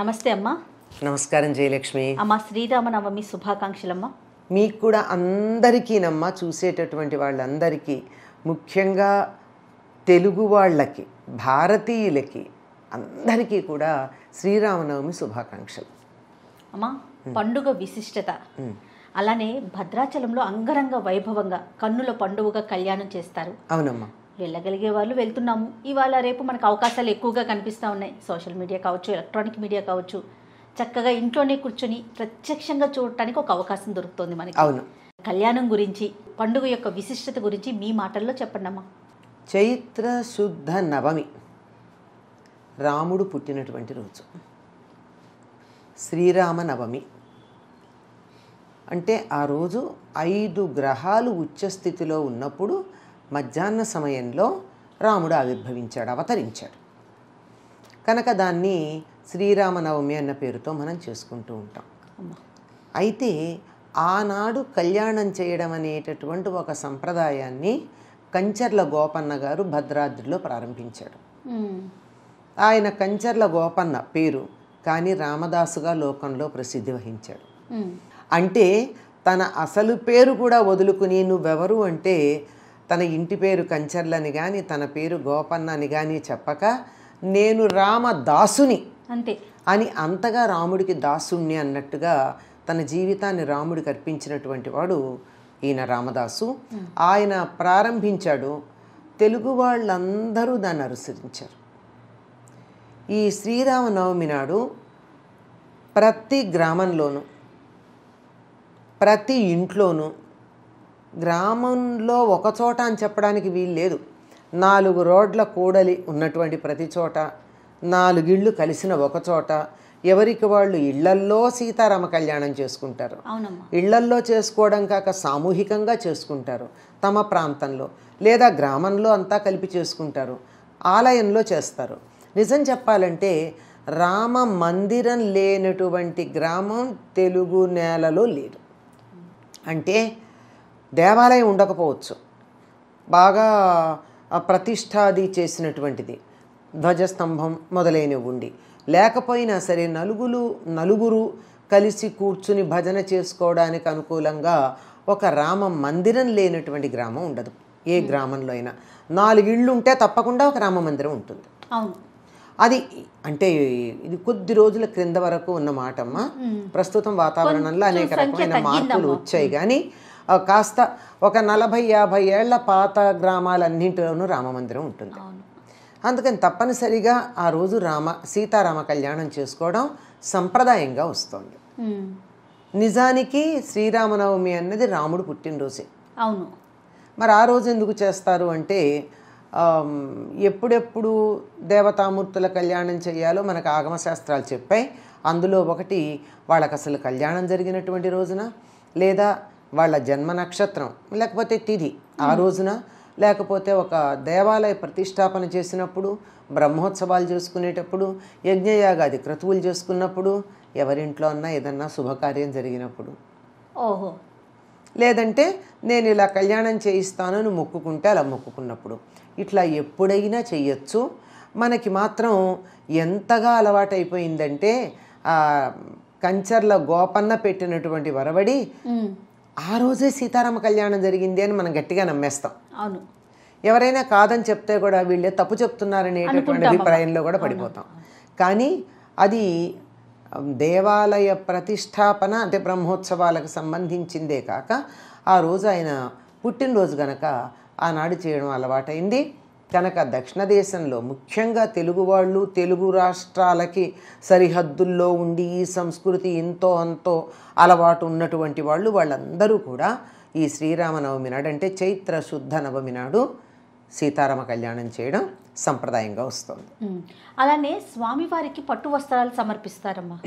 నమస్తే అమ్మా. నమస్కారం జయలక్ష్మి అమ్మా. శ్రీరామనవమి శుభాకాంక్షలమ్మా. మీకు కూడా అందరికీనమ్మా, చూసేటటువంటి వాళ్ళందరికీ, ముఖ్యంగా తెలుగు వాళ్ళకి, భారతీయులకి అందరికీ కూడా శ్రీరామనవమి శుభాకాంక్షలు అమ్మా. పండుగ విశిష్టత అలానే భద్రాచలంలో అంగరంగ వైభవంగా కన్నుల పండుగగా కళ్యాణం చేస్తారు. అవునమ్మా, వెళ్ళగలిగే వాళ్ళు వెళ్తున్నాము. ఇవాళ రేపు మనకు అవకాశాలు ఎక్కువగా కనిపిస్తూ ఉన్నాయి. సోషల్ మీడియా కావచ్చు, ఎలక్ట్రానిక్ మీడియా కావచ్చు, చక్కగా ఇంట్లోనే కూర్చొని ప్రత్యక్షంగా చూడటానికి ఒక అవకాశం దొరుకుతుంది మనకి. అవును. కళ్యాణం గురించి, పండుగ యొక్క విశిష్టత గురించి మీ మాటల్లో చెప్పండి అమ్మా. చైత్ర శుద్ధ నవమి, రాముడు పుట్టినటువంటి రోజు, శ్రీరామనవమి అంటే ఆ రోజు 5 గ్రహాలు ఉచ్చస్థితిలో ఉన్నప్పుడు మధ్యాహ్న సమయంలో రాముడు ఆవిర్భవించాడు, అవతరించాడు. కనుక దాన్ని శ్రీరామనవమి అన్న పేరుతో మనం చేసుకుంటూ ఉంటాం. అయితే ఆనాడు కళ్యాణం చేయడం అనేటటువంటి ఒక సంప్రదాయాన్ని కంచర్ల గోపన్న గారు భద్రాద్రిలో ప్రారంభించాడు. ఆయన కంచర్ల గోపన్న పేరు, కానీ రామదాసుగా లోకంలో ప్రసిద్ధి వహించాడు. అంటే తన అసలు పేరు కూడా వదులుకుని నువ్వెవరు అంటే తన ఇంటి పేరు కంచర్లని కానీ తన పేరు గోపన్న అని కానీ చెప్పక, నేను రామదాసుని అంతే అని, అంతగా రాముడికి దాసుణ్ణి అన్నట్టుగా తన జీవితాన్ని రాముడికి అర్పించినటువంటి వాడు ఈయన రామదాసు. ఆయన ప్రారంభించాడు, తెలుగు వాళ్ళందరూ దాన్ని అనుసరించారు. ఈ శ్రీరామనవమి నాడు ప్రతి గ్రామంలోనూ, ప్రతి ఇంట్లోనూ, గ్రామంలో ఒక చోట అని చెప్పడానికి వీలు లేదు, 4 రోడ్ల కూడలి ఉన్నటువంటి ప్రతి చోట, 4 ఇళ్ళు కలిసిన ఒక చోట, ఎవరికి వాళ్ళు ఇళ్లల్లో సీతారామ కళ్యాణం చేసుకుంటారు. ఇళ్లల్లో చేసుకోవడం కాక సామూహికంగా చేసుకుంటారు. తమ ప్రాంతంలో లేదా గ్రామంలో అంతా కలిపి చేసుకుంటారు. ఆలయంలో చేస్తారు. నిజం చెప్పాలంటే రామ మందిరం లేనటువంటి గ్రామం తెలుగు నేలలో లేదు. అంటే దేవాలయం ఉండకపోవచ్చు, బాగా ప్రతిష్టాది చేసినటువంటిది, ధ్వజస్తంభం మొదలైనవి ఉండి లేకపోయినా సరే, నలుగురు కలిసి కూర్చుని భజన చేసుకోవడానికి అనుకూలంగా ఒక రామ మందిరం లేనటువంటి గ్రామం ఉండదు. ఏ గ్రామంలో అయినా 4 ఇళ్ళు ఉంటే తప్పకుండా ఒక రామ మందిరం ఉంటుంది. అది అంటే ఇది కొద్ది రోజుల క్రింద వరకు ఉన్న మాటమ్మా. ప్రస్తుతం వాతావరణంలో అనేక రకమైన మార్పులు వచ్చాయి. కానీ కాస్త ఒక 40-50 ఏళ్ల పాత గ్రామాలన్నింటిలోనూ రామమందిరం ఉంటుంది. అందుకని తప్పనిసరిగా ఆ రోజు సీతారామ కళ్యాణం చేసుకోవడం సంప్రదాయంగా వస్తుంది. నిజానికి శ్రీరామనవమి అన్నది రాముడు పుట్టినరోజే. అవును. మరి ఆ రోజు ఎందుకు చేస్తారు అంటే, ఎప్పుడెప్పుడు దేవతామూర్తుల కళ్యాణం చేయాలో మనకు ఆగమశాస్త్రాలు చెప్పాయి. అందులో ఒకటి, వాళ్ళకి అసలు కళ్యాణం జరిగినటువంటి రోజున, లేదా వాళ్ళ జన్మ నక్షత్రం లేకపోతే తిథి ఆ రోజున, లేకపోతే ఒక దేవాలయ ప్రతిష్టాపన చేసినప్పుడు, బ్రహ్మోత్సవాలు చేసుకునేటప్పుడు, యజ్ఞయాగాది క్రతువులు చేసుకున్నప్పుడు, ఎవరింట్లో అన్నా ఏదన్నా శుభకార్యం జరిగినప్పుడు, ఓహో, లేదంటే నేను ఇలా కళ్యాణం చేయిస్తాను అని మొక్కుకుంటే అలా మొక్కుకున్నప్పుడు, ఇట్లా ఎప్పుడైనా చేయొచ్చు. మనకి మాత్రం ఎంతగా అలవాటైపోయిందంటే కంచర్ల గోపన్న పెట్టినటువంటి వరవడి, ఆ రోజే సీతారామ కళ్యాణం జరిగింది అని మనం గట్టిగా నమ్మేస్తాం. అవును. ఎవరైనా కాదని చెప్తే కూడా వీళ్ళే తప్పు చెప్తున్నారనేటటువంటి అభిప్రాయంలో కూడా పడిపోతాం. కానీ అది దేవాలయ ప్రతిష్టాపన అంటే బ్రహ్మోత్సవాలకు సంబంధించిందే కాక, ఆ రోజు ఆయన పుట్టినరోజు గనక ఆనాడు చేయడం అలవాటైంది. కనుక దక్షిణ దేశంలో ముఖ్యంగా తెలుగు వాళ్ళు, తెలుగు రాష్ట్రాలకి సరిహద్దుల్లో ఉండి ఈ సంస్కృతి ఎంతో అంతో అలవాటు ఉన్నటువంటి వాళ్ళందరూ కూడా ఈ శ్రీరామనవమి నాడు అంటే చైత్ర శుద్ధ నవమి నాడు సీతారామ కళ్యాణం చేయడం సంప్రదాయంగా వస్తుంది. అలానే స్వామివారికి పట్టు వస్త్రాలు సమర్పిస్తారమ్మా.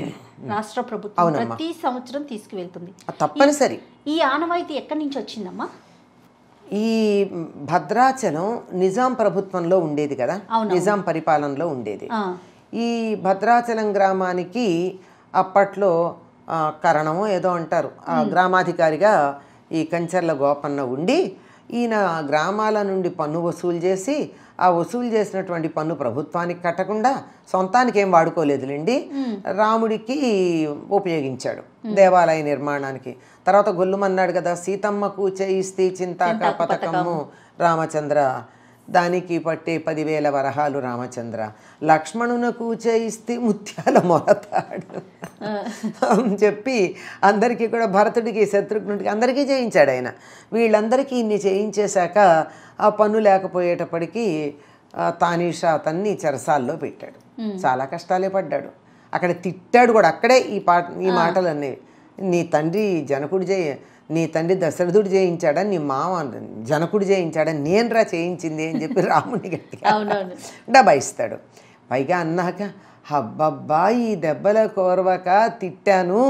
రాష్ట్ర ప్రభుత్వం ప్రతి సంవత్సరం తీసుకువెళ్తుంది. తప్పనిసరి. ఈ ఆనవాయితీ ఎక్కడి నుంచి వచ్చిందమ్మా? ఈ భద్రాచలం నిజాం ప్రభుత్వంలో ఉండేది కదా, నిజాం పరిపాలనలో ఉండేది. ఈ భద్రాచలం గ్రామానికి అప్పట్లో కరణమో ఏదో అంటారు, ఆ గ్రామాధికారిగా ఈ కంచర్ల గోపన్న ఉండి, ఈయన గ్రామాల నుండి పన్ను వసూలు చేసి ఆ వసూలు చేసినటువంటి పన్ను ప్రభుత్వానికి కట్టకుండా సొంతానికి ఏం వాడుకోలేదులేండి, రాముడికి ఉపయోగించాడు దేవాలయ నిర్మాణానికి. తర్వాత గొల్లుమన్నాడు కదా, సీతమ్మకు చేయిస్తే చింతాక పతకము రామచంద్ర, దానికి పట్టే 10,000 వరహాలు రామచంద్ర, లక్ష్మణునకు చేయిస్తే ముత్యాల మొలతాడు అని చెప్పి అందరికీ కూడా, భరతుడికి శత్రుఘ్నుడికి అందరికీ చేయించాడు ఆయన. వీళ్ళందరికీ ఇన్ని చేయించేశాక ఆ పన్ను లేకపోయేటప్పటికీ తానీషా అతన్ని చెరసాల్లో పెట్టాడు. చాలా కష్టాలే పడ్డాడు. అక్కడ తిట్టాడు కూడా, అక్కడే ఈ మాటలు అనేవి. నీ తండ్రి జనకుడు నీ తండ్రి దశరథుడు చేయించాడని, నీ మామ జనకుడు చేయించాడని, నేను రా చేయించింది అని చెప్పి రాముడిని గట్టిగా డబ్బా ఇస్తాడు. పైగా అన్నాక అబ్బబ్బా ఈ దెబ్బల కోరవక తిట్టాను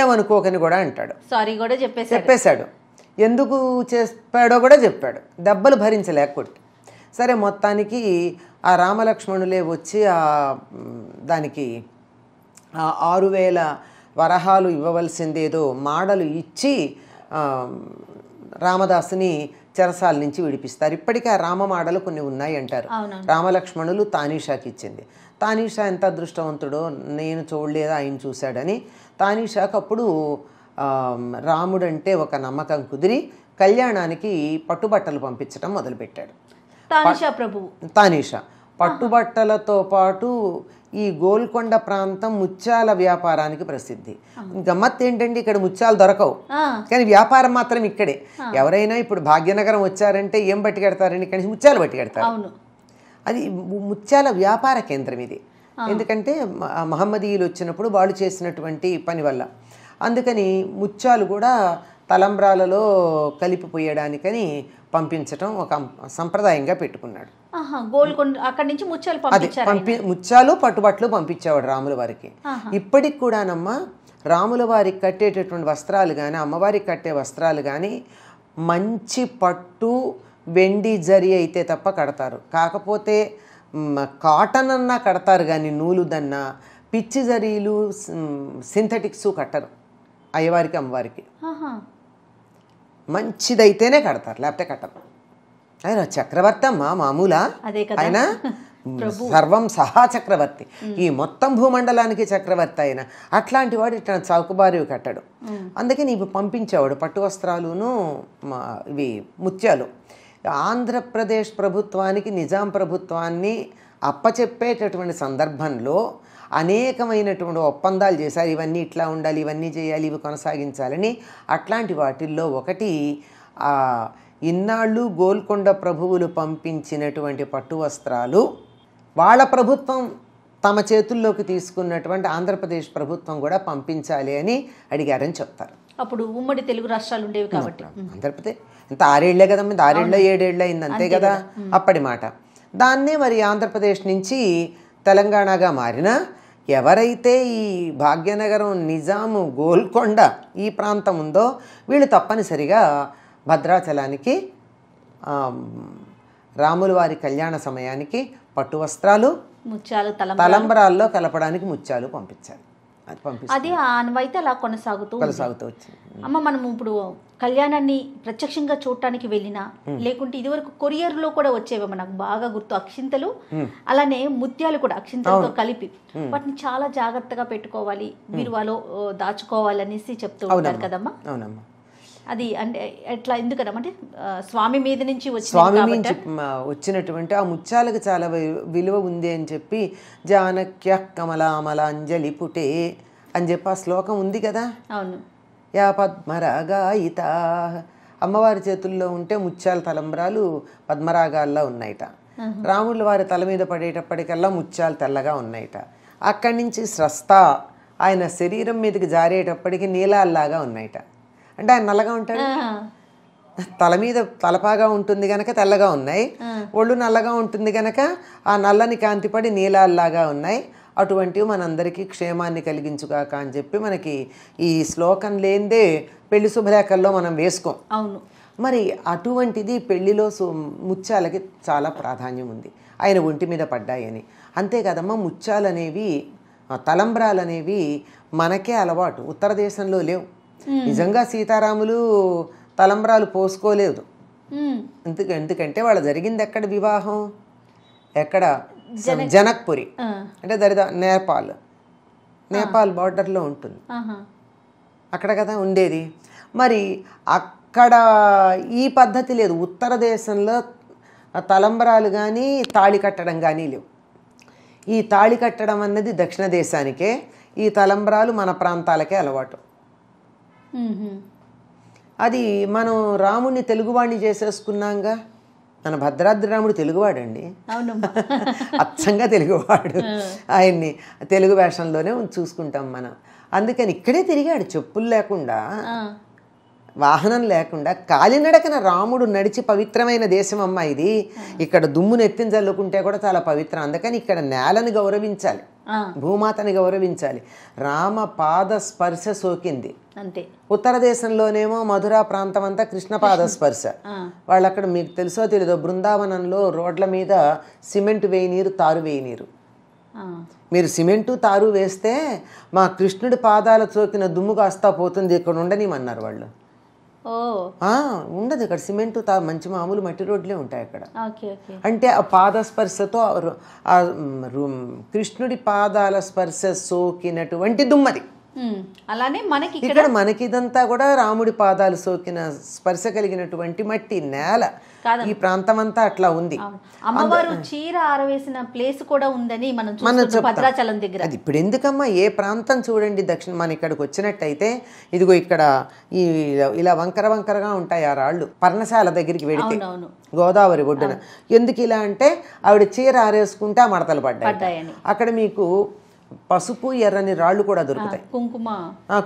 ఏమనుకోకని కూడా అంటాడు. సారీ కూడా చెప్పేశాడు. ఎందుకు చెప్పాడో కూడా చెప్పాడు. దెబ్బలు భరించలేక కొట్టి. సరే మొత్తానికి ఆ రామలక్ష్మణులే వచ్చి దానికి 6,000 వరహాలు ఇవ్వవలసిందేదో మాడలు ఇచ్చి రామదాసుని చెరసాల నుంచి విడిపిస్తారు. ఇప్పటికీ ఆ రామ మాడలు కొన్ని ఉన్నాయి అంటారు. రామలక్ష్మణులు తానీషాకి ఇచ్చింది. తానీషా ఎంత అదృష్టవంతుడో, నేను చూడలేదు ఆయన చూశాడని. తానీషాకు అప్పుడు రాముడంటే ఒక నమ్మకం కుదిరి కళ్యాణానికి పట్టుబట్టలు పంపించడం మొదలుపెట్టాడు తానీషా. పట్టుబట్టలతో పాటు ఈ గోల్కొండ ప్రాంతం ముత్యాల వ్యాపారానికి ప్రసిద్ధి. గమ్మత్తు ఏంటంటే ఇక్కడ ముత్యాలు దొరకవు, కానీ వ్యాపారం మాత్రం ఇక్కడే. ఎవరైనా ఇప్పుడు భాగ్యనగరం వచ్చారంటే ఏం పట్టుకెడతారండి, ఇక్కడ నుంచి ముత్యాలు పట్టుకెడతారు. అది ముత్యాల వ్యాపార కేంద్రం ఇది. ఎందుకంటే మహమ్మదీయులు వచ్చినప్పుడు వాళ్ళు చేసినటువంటి పని వల్ల. అందుకని ముత్యాలు కూడా తలంబ్రాలలో కలిపిపోయడానికని పంపించడం ఒక సంప్రదాయంగా పెట్టుకున్నాడు. ముత్యాలు పట్టుబట్టలు పంపించేవాడు రాముల వారికి. ఇప్పటికి కూడానమ్మ రాముల వారికి కట్టేటటువంటి వస్త్రాలు కానీ, అమ్మవారికి కట్టే వస్త్రాలు కానీ మంచి పట్టు వెండి జరి అయితే తప్ప కడతారు. కాకపోతే కాటన్ అన్నా కడతారు కానీ నూలుదన్నా పిచ్చి జరీలు సింథటిక్స్ కట్టరు అయ్యవారికి అమ్మవారికి. మంచిదైతేనే కడతారు, లేకపోతే కట్టరు. ఆయన చక్రవర్తి అమ్మా మామూలా, ఆయన సర్వం సహా చక్రవర్తి, ఈ మొత్తం భూమండలానికి చక్రవర్తి ఆయన. అట్లాంటి వాడు ఇట్లా చౌకబారి కట్టాడు. అందుకని ఇవి పంపించేవాడు పట్టు వస్త్రాలును ఇవి ముత్యాలు. ఆంధ్రప్రదేశ్ ప్రభుత్వానికి నిజాం ప్రభుత్వాన్ని అప్పచెప్పేటటువంటి సందర్భంలో అనేకమైనటువంటి ఒప్పందాలు చేశారు. ఇవన్నీ ఇట్లా ఉండాలి, ఇవన్నీ చేయాలి, ఇవి కొనసాగించాలని. అట్లాంటి వాటిల్లో ఒకటి ఇన్నాళ్ళు గోల్కొండ ప్రభువులు పంపించినటువంటి పట్టు వస్త్రాలు వాళ్ళ ప్రభుత్వం తమ చేతుల్లోకి తీసుకున్నటువంటి ఆంధ్రప్రదేశ్ ప్రభుత్వం కూడా పంపించాలి అని అడిగారని చెప్తారు. అప్పుడు ఉమ్మడి తెలుగు రాష్ట్రాలు ఉండేవి కాబట్టి ఆంధ్రప్రదేశ్ ఇంత 6 ఏళ్లే కదా, మీద 6 ఏళ్ళ 7 ఏళ్ళు అయింది అంతే కదా అప్పటి మాట. దాన్నే మరి ఆంధ్రప్రదేశ్ నుంచి తెలంగాణగా మారిన ఎవరైతే ఈ భాగ్యనగరం నిజాము గోల్కొండ ఈ ప్రాంతం ఉందో వీళ్ళు తప్పనిసరిగా భద్రాచలానికి రాముల వారి కళ్యాణ సమయానికి పట్టు వస్త్రాలు ముత్యాలు తలంబరాల్లో కలపడానికి ముత్యాలు పంపించాలి. అది అన్వయితే అలా కొనసాగుతూ వచ్చింది. అమ్మ మనం ఇప్పుడు కళ్యాణాన్ని ప్రత్యక్షంగా చూడటానికి వెళ్ళినా, లేకుంటే ఇదివరకు కొరియర్ లో కూడా వచ్చేవి మనకు బాగా గుర్తు అక్షింతలు, అలానే ముత్యాలు కూడా అక్షింతలతో కలిపి వాటిని చాలా జాగ్రత్తగా పెట్టుకోవాలి, బీరువాలో దాచుకోవాలనేసి చెప్తూ ఉంటారు కదమ్మా. అవునమ్మా. అది అంటే ఎట్లా, ఎందుకనమాట స్వామి మీద నుంచి వచ్చినటువంటి ఆ ముత్యాలకు చాలా విలువ ఉంది అని చెప్పి జానక్య కమలామలాంజలి పుటే అని చెప్పి ఆ శ్లోకం ఉంది కదా. అవును. యా పద్మరాగాయిత, అమ్మవారి చేతుల్లో ఉంటే ముత్యాల తలంబ్రాలు పద్మరాగాల్లో ఉన్నాయిట. రాముల వారి తల మీద పడేటప్పటికల్లా ముత్యాలు తెల్లగా ఉన్నాయిట. అక్కడి నుంచి స్రస్త ఆయన శరీరం మీదకి జారేటప్పటికి నీలాల్లాగా ఉన్నాయిట. అంటే ఆయన నల్లగా ఉంటాడు, తల మీద తలపాగా ఉంటుంది గనక తెల్లగా ఉన్నాయి, ఒళ్ళు నల్లగా ఉంటుంది గనక ఆ నల్లని కాంతిపడి నీలాల్లాగా ఉన్నాయి. అటువంటివి మనందరికీ క్షేమాన్ని కలిగించుగాక అని చెప్పి మనకి ఈ శ్లోకం లేనిదే పెళ్లి శుభలేఖల్లో మనం వేసుకోం. అవును. మరి అటువంటిది పెళ్లిలో ముత్యాలకి చాలా ప్రాధాన్యం ఉంది, ఆయన ఒంటి మీద పడ్డాయని. అంతేకాదమ్మా ముత్యాలనేవి తలంబ్రాలనేవి మనకే అలవాటు, ఉత్తర దేశంలో లేవు. నిజంగా సీతారాములు తలంబ్రాలు పోసుకోలేదు. ఎందుకంటే వాళ్ళ జరిగింది ఎక్కడ వివాహం, ఎక్కడ జనక్పురి అంటే దరిదా నేపాల్ బోర్డర్ లో ఉంటుంది అక్కడ కదా ఉండేది. మరి అక్కడ ఈ పద్ధతి లేదు. ఉత్తర దేశంలో తలంబ్రాలు గాని తాళి కట్టడం గాని లేవు. ఈ తాళి కట్టడం అన్నది దక్షిణ దేశానికే, ఈ తలంబ్రాలు మన ప్రాంతాలకే అలవాటు. అది మనం రాముడిని తెలుగువాడిని చేసేసుకున్నాంగా. మన భద్రాద్రి రాముడు తెలుగువాడండి, అచ్చంగా తెలుగువాడు. ఆయన్ని తెలుగు వేషంలోనే చూసుకుంటాం మనం. అందుకని ఇక్కడే తిరిగాడు, చెప్పులు లేకుండా వాహనం లేకుండా కాలినడకన రాముడు నడిచి. పవిత్రమైన దేశం అమ్మ ఇది. ఇక్కడ దుమ్మును ఎత్తిన చల్లుకుంటే కూడా చాలా పవిత్రం. అందుకని ఇక్కడ నేలను గౌరవించాలి, భూమాతని గౌరవించాలి. రామ పాద స్పర్శ సోకింది అంతే. ఉత్తర దేశంలోనేమో మధురా ప్రాంతం అంతా కృష్ణ పాద స్పర్శ. వాళ్ళు అక్కడ మీకు తెలుసో తెలీదో బృందావనంలో రోడ్ల మీద సిమెంట్ వేయి నీరు, తారు వేయి నీరు. మీరు సిమెంటు తారు వేస్తే మా కృష్ణుడి పాదాల సోకిన దుమ్ము కాస్తా పోతుంది, ఇక్కడ ఉండనిమన్నారు వాళ్ళు. ఉండదు ఇక్కడ సిమెంటు తారు, మంచి మామూలు మట్టి రోడ్లే ఉంటాయి అక్కడ. అంటే ఆ పాద స్పర్శతో కృష్ణుడి పాదాల స్పర్శ సోకినటువంటి దుమ్మది. అలానే మనకి ఇక్కడ మనకిదంతా కూడా రాముడి పాదాలు సోకిన స్పర్శ కలిగినటువంటి మట్టి నేల. ఈ ప్రాంతం అంతా అట్లా ఉంది. అమ్మవారు చీర ఆరవేసిన ప్లేస్ కూడా ఉందని మనం భద్రాచలం దగ్గర. అది ఇప్పుడు ఎందుకమ్మా, ఏ ప్రాంతం చూడండి దక్షిణ మన ఇక్కడికి వచ్చినట్టయితే ఇదిగో ఇక్కడ ఈ ఇలా వంకర వంకరగా ఉంటాయి ఆ రాళ్ళు. పర్ణశాల దగ్గరికి వెళితే గోదావరి ఒడ్డున ఎందుకు ఇలా అంటే ఆవిడ చీర ఆరేసుకుంటే ఆ మడతలు పడ్డాయి. అక్కడ మీకు పసుపు ఎర్రని రాళ్ళు కూడా దొరుకుతాయి.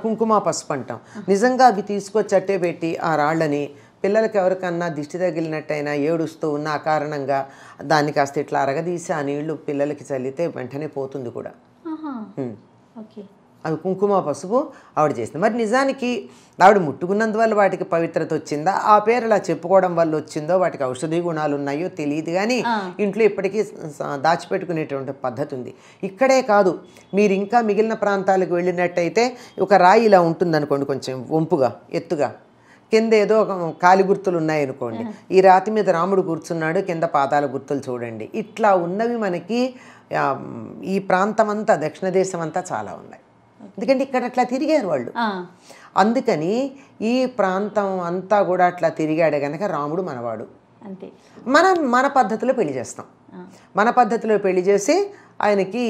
కుంకుమ పసుపు అంటాం. నిజంగా అవి తీసుకొచ్చి అట్టే పెట్టి ఆ రాళ్ళని పిల్లలకి ఎవరికన్నా దిష్టి తగిలినట్టయినా ఏడుస్తూ ఉన్న ఆ కారణంగా దాన్ని కాస్త ఇట్లా అరగదీసి ఆ నీళ్లు పిల్లలకి చల్లితే వెంటనే పోతుంది కూడా. అవి కుంకుమ పసుపు ఆవిడ చేసింది. మరి నిజానికి ఆవిడ ముట్టుకున్నందువల్ల వాటికి పవిత్రత వచ్చిందా, ఆ పేరు అలా చెప్పుకోవడం వల్ల వచ్చిందో, వాటికి ఔషధీ గుణాలు ఉన్నాయో తెలియదు. కానీ ఇంట్లో ఇప్పటికీ దాచిపెట్టుకునేటువంటి పద్ధతి ఉంది. ఇక్కడే కాదు, మీరు ఇంకా మిగిలిన ప్రాంతాలకు వెళ్ళినట్టయితే ఒక రాయి ఇలా ఉంటుంది అనుకోండి, కొంచెం వంపుగా ఎత్తుగా, కింద ఏదో కాలి గుర్తులు ఉన్నాయనుకోండి, ఈ రాతి మీద రాముడు కూర్చున్నాడు, కింద పాదాల గుర్తులు చూడండి, ఇట్లా ఉన్నవి మనకి ఈ ప్రాంతం అంతా దక్షిణ దేశం అంతా చాలా ఉన్నాయి. ఎందుకంటే ఇక్కడ అట్లా తిరిగారు వాళ్ళు. అందుకని ఈ ప్రాంతం అంతా కూడా అట్లా తిరిగాడు కనుక రాముడు మనవాడు అంతే. మన పద్ధతిలో పెళ్లి చేస్తాం. మన పద్ధతిలో పెళ్లి చేసి ఆయనకి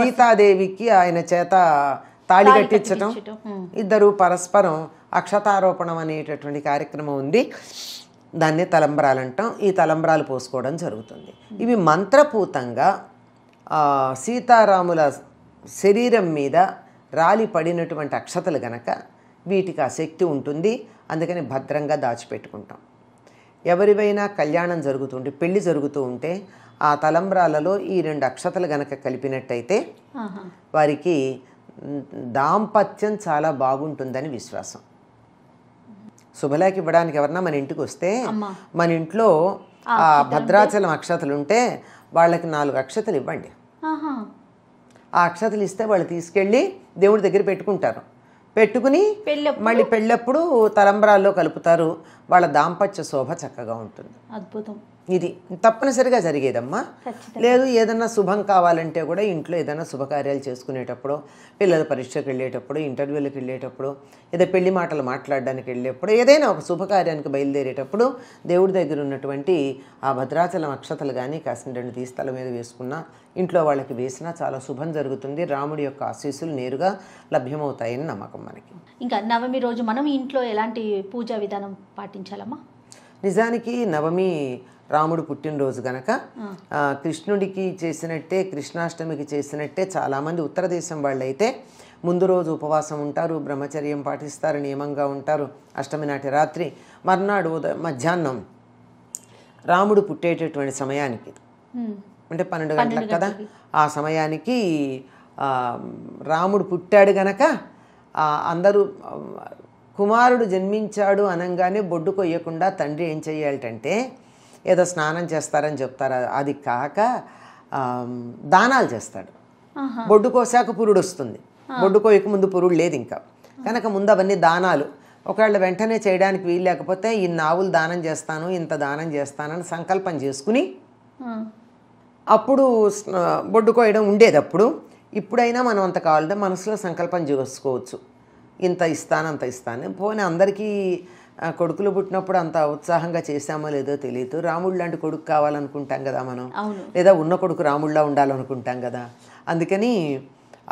సీతాదేవికి ఆయన చేత తాళి కట్టించడం, ఇద్దరు పరస్పరం అక్షతారోపణం అనేటటువంటి కార్యక్రమం ఉంది. దాన్ని తలంబ్రాలు అంటాం. ఈ తలంబ్రాలు పోసుకోవడం జరుగుతుంది. ఇవి మంత్రపూతంగా సీతారాముల శరీరం మీద రాలి పడినటువంటి అక్షతలు గనక వీటికి ఆ శక్తి ఉంటుంది. అందుకని భద్రంగా దాచిపెట్టుకుంటాం. ఎవరివైనా కళ్యాణం జరుగుతుంటే, పెళ్లి జరుగుతూ ఉంటే ఆ తలంబ్రాలలో ఈ రెండు అక్షతలు గనక కలిపినట్టయితే వారికి దాంపత్యం చాలా బాగుంటుందని విశ్వాసం. శుభలేఖ ఇవ్వడానికి ఎవరన్నా మన ఇంటికి వస్తే మన ఇంట్లో ఆ భద్రాచలం అక్షతలు ఉంటే వాళ్ళకి 4 అక్షతలు ఇవ్వండి. ఆ అక్షతలు ఇస్తే వాళ్ళు తీసుకెళ్ళి దేవుడి దగ్గర పెట్టుకుంటారు. పెట్టుకుని మళ్ళీ పెళ్ళప్పుడు తలంబ్రాల్లో కలుపుతారు. వాళ్ళ దాంపత్య శోభ చక్కగా ఉంటుంది. అద్భుతం. ఇది తప్పనిసరిగా జరిగేదమ్మా. లేదు ఏదన్నా శుభం కావాలంటే కూడా ఇంట్లో ఏదైనా శుభకార్యాలు చేసుకునేటప్పుడు, పిల్లల పరీక్షకు వెళ్ళేటప్పుడు, ఇంటర్వ్యూలకు వెళ్ళేటప్పుడు, ఏదో పెళ్లి మాటలు మాట్లాడడానికి వెళ్ళేటప్పుడు, ఏదైనా ఒక శుభకార్యానికి బయలుదేరేటప్పుడు దేవుడి దగ్గర ఉన్నటువంటి ఆ భద్రాచలం అక్షతలు కానీ కాసిన 2 తీస్తాల మీద వేసుకున్నా, ఇంట్లో వాళ్ళకి వేసినా చాలా శుభం జరుగుతుంది. రాముడి యొక్క ఆశీస్సులు నేరుగా లభ్యమవుతాయని నమ్మకం మనకి. ఇంకా నవమి రోజు మనం ఇంట్లో ఎలాంటి పూజా విధానం పాటించాలమ్మా? నిజానికి నవమి రాముడు పుట్టినరోజు గనక కృష్ణుడికి చేసినట్టే, కృష్ణాష్టమికి చేసినట్టే చాలామంది ఉత్తర దేశం వాళ్ళైతే ముందు రోజు ఉపవాసం ఉంటారు, బ్రహ్మచర్యం పాటిస్తారు, నియమంగా ఉంటారు. అష్టమి నాటి రాత్రి మర్నాడు మధ్యాహ్నం రాముడు పుట్టేటటువంటి సమయానికి అంటే 12 గంటలకు కదా, ఆ సమయానికి రాముడు పుట్టాడు గనక అందరూ కుమారుడు జన్మించాడు అనగానే బొడ్డు కొయ్యకుండా తండ్రి ఏం చేయాలంటే ఏదో స్నానం చేస్తారని చెప్తారు, అది కాక దానాలు చేస్తాడు. బొడ్డు కోసాక పురుడు వస్తుంది, బొడ్డు కోయక ముందు పురుడు లేదు ఇంకా కనుక ముందు అవన్నీ దానాలు. ఒకవేళ వెంటనే చేయడానికి వీలు లేకపోతే ఇన్ని ఆవులు దానం చేస్తాను, ఇంత దానం చేస్తానని సంకల్పం చేసుకుని అప్పుడు బొడ్డు కోయడం ఉండేదప్పుడు. ఇప్పుడైనా మనం అంత కావాలంటే మనసులో సంకల్పం చేసుకోవచ్చు, ఇంత ఇస్తాను అంత ఇస్తాను. పోనీ అందరికీ కొడుకులు పుట్టినప్పుడు అంత ఉత్సాహంగా చేశామో లేదో తెలియదు. రాముడు లాంటి కొడుకు కావాలనుకుంటాం కదా మనం, లేదా ఉన్న కొడుకు రాముడిలా ఉండాలనుకుంటాం కదా. అందుకని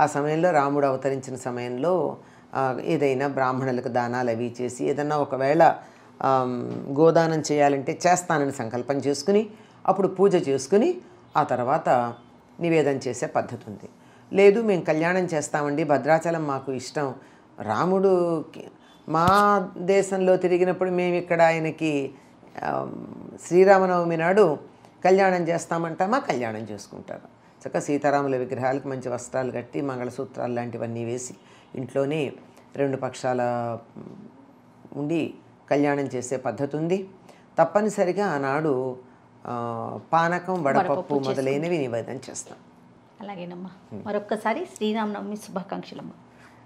ఆ సమయంలో రాముడు అవతరించిన సమయంలో ఏదైనా బ్రాహ్మణులకు దానాలు అవి చేసి, ఏదన్నా ఒకవేళ గోదానం చేయాలంటే చేస్తానని సంకల్పం చేసుకుని అప్పుడు పూజ చేసుకుని ఆ తర్వాత నివేదన చేసే పద్ధతి ఉంది. లేదు మేము కళ్యాణం చేస్తామండి, భద్రాచలం మాకు ఇష్టం, రాముడు మా దేశంలో తిరిగినప్పుడు మేము ఇక్కడ ఆయనకి శ్రీరామనవమి నాడు కళ్యాణం చేస్తామంటామా, కళ్యాణం చేసుకుంటారు. చక్కగా సీతారాముల విగ్రహాలకు మంచి వస్త్రాలు కట్టి మంగళసూత్రాలు లాంటివన్నీ వేసి ఇంట్లోనే రెండు పక్షాల ఉండి కళ్యాణం చేసే పద్ధతి ఉంది. తప్పనిసరిగా ఆనాడు పానకం, వడపప్పు మొదలైనవి నివేదన చేస్తాం. అలాగేనమ్మా, మరొక్కసారి శ్రీరామనవమి శుభాకాంక్షలమ్మ.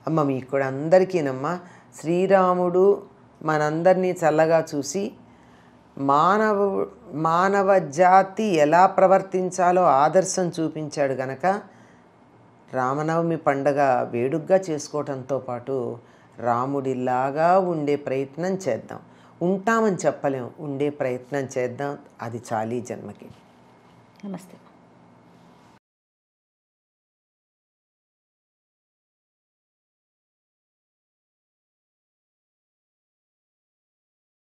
అమ్మ మీకు కూడా అందరికీనమ్మా. శ్రీరాముడు మనందరినీ చల్లగా చూసి మానవ జాతి ఎలా ప్రవర్తించాలో ఆదర్శం చూపించాడు గనక రామనవమి పండగ వేడుగ్గా చేసుకోవటంతో పాటు రాముడిలాగా ఉండే ప్రయత్నం చేద్దాం. ఉంటామని చెప్పలేం, ఉండే ప్రయత్నం చేద్దాం. అది చాలీ జన్మకి. నమస్తే.